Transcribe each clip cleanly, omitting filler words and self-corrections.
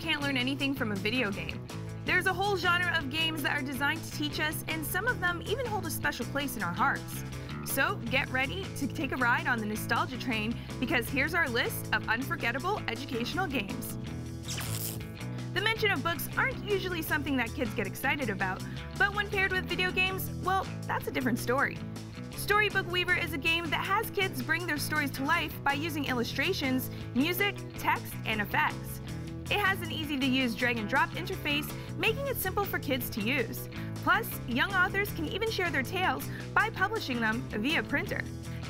can't learn anything from a video game. There's a whole genre of games that are designed to teach us, and some of them even hold a special place in our hearts. So get ready to take a ride on the nostalgia train, because here's our list of unforgettable educational games. The mention of books aren't usually something that kids get excited about, but when paired with video games, well, that's a different story. Storybook Weaver is a game that has kids bring their stories to life by using illustrations, music, text, and effects. It has an easy-to-use drag-and-drop interface, making it simple for kids to use. Plus, young authors can even share their tales by publishing them via printer.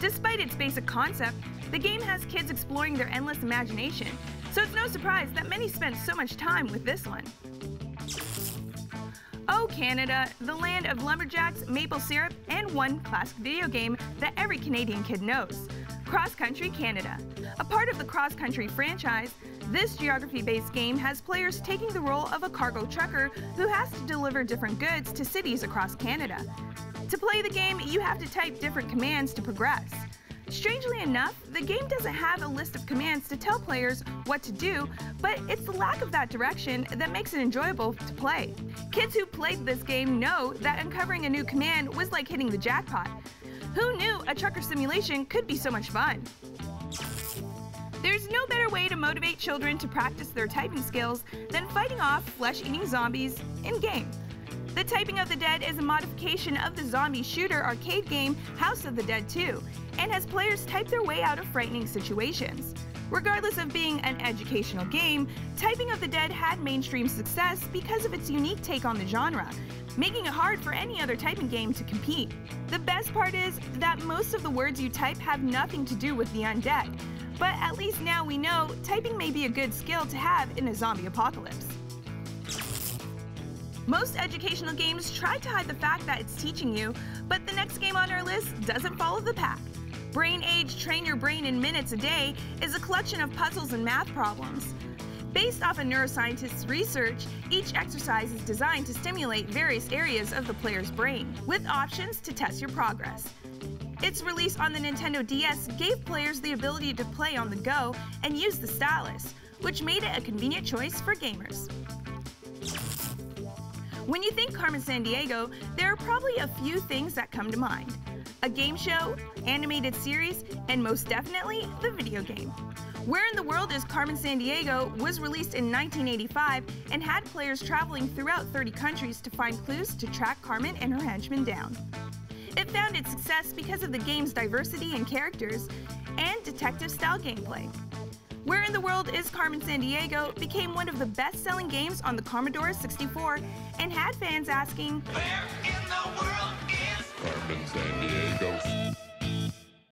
Despite its basic concept, the game has kids exploring their endless imagination, so it's no surprise that many spend so much time with this one. Oh Canada, the land of lumberjacks, maple syrup, and one classic video game that every Canadian kid knows, Cross Country Canada. A part of the Cross Country franchise, this geography-based game has players taking the role of a cargo trucker who has to deliver different goods to cities across Canada. To play the game, you have to type different commands to progress. Strangely enough, the game doesn't have a list of commands to tell players what to do, but it's the lack of that direction that makes it enjoyable to play. Kids who played this game know that uncovering a new command was like hitting the jackpot. Who knew a trucker simulation could be so much fun? There's no better way to motivate children to practice their typing skills than fighting off flesh-eating zombies in-game. The Typing of the Dead is a modification of the zombie shooter arcade game House of the Dead 2, and has players type their way out of frightening situations. Regardless of being an educational game, Typing of the Dead had mainstream success because of its unique take on the genre, making it hard for any other typing game to compete. The best part is that most of the words you type have nothing to do with the undead, but at least now we know typing may be a good skill to have in a zombie apocalypse. Most educational games try to hide the fact that it's teaching you, but the next game on our list doesn't follow the pack. Brain Age Train Your Brain in Minutes a Day is a collection of puzzles and math problems. Based off a neuroscientist's research, each exercise is designed to stimulate various areas of the player's brain, with options to test your progress. Its release on the Nintendo DS gave players the ability to play on the go and use the stylus, which made it a convenient choice for gamers. When you think Carmen Sandiego, there are probably a few things that come to mind. A game show, animated series, and most definitely, the video game. Where in the World is Carmen Sandiego was released in 1985 and had players traveling throughout 30 countries to find clues to track Carmen and her henchmen down. It found its success because of the game's diversity in characters and detective-style gameplay. Where in the World is Carmen Sandiego became one of the best-selling games on the Commodore 64 and had fans asking, "Where is